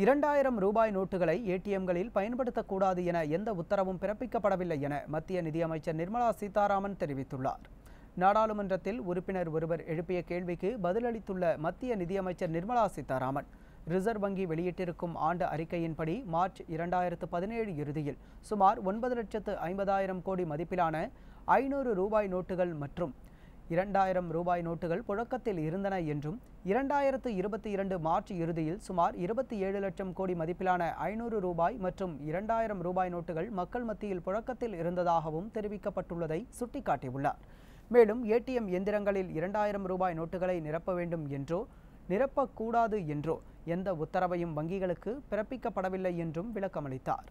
2,000 ரூபாய் நோட்டுகளை ஏடிஎம்களில் பயன்படுத்தக்கூடாது என எந்த உத்தரவும் பிறப்பிக்கப்படவில்லை என மத்திய நிதியமைச்சர் நிர்மலா சீதாராமன் தெரிவித்துள்ளார். நாடாளுமன்றத்தில் உறுப்பினர் ஒருவர் எழுப்பிய கேள்விக்கு பதிலளித்துள்ள மத்திய நிதியமைச்சர் நிர்மலா சீதாராமன், ரிசர்வ் வங்கி வெளியிட்டிருக்கும் ஆண்டு அறிக்கையின்படி மார்ச் 2017 இறுதியில் சுமார் 9,50,000 கோடி மதிப்பிலான 500 ரூபாய் நோட்டுகள் மற்றும் 2,000 ரூபாய் நோட்டுகள் புழக்கத்தில் இருந்தன என்றும் 2022 மார்ச் இறுதியில் சுமார் 27 லட்சம் கோடி மதிப்பிலான 500 ரூபாய் மற்றும் 2,000 ரூபாய் நோட்டுகள் மக்கள் மத்தியில் புழக்கத்தில் இருந்ததாகவும் தெரிவிக்கப்பட்டுள்ளதை சுட்டிக்காட்டியுள்ளார். மேலும் ஏடிஎம் எந்திரங்களில் 2,000 ரூபாய் நோட்டுகளை நிரப்ப வேண்டும் என்றோ நிரப்பக்கூடாது என்றோ எந்த உத்தரவையும் வங்கிகளுக்கு பிறப்பிக்கப்படவில்லை என்றும் விளக்கமளித்தார்.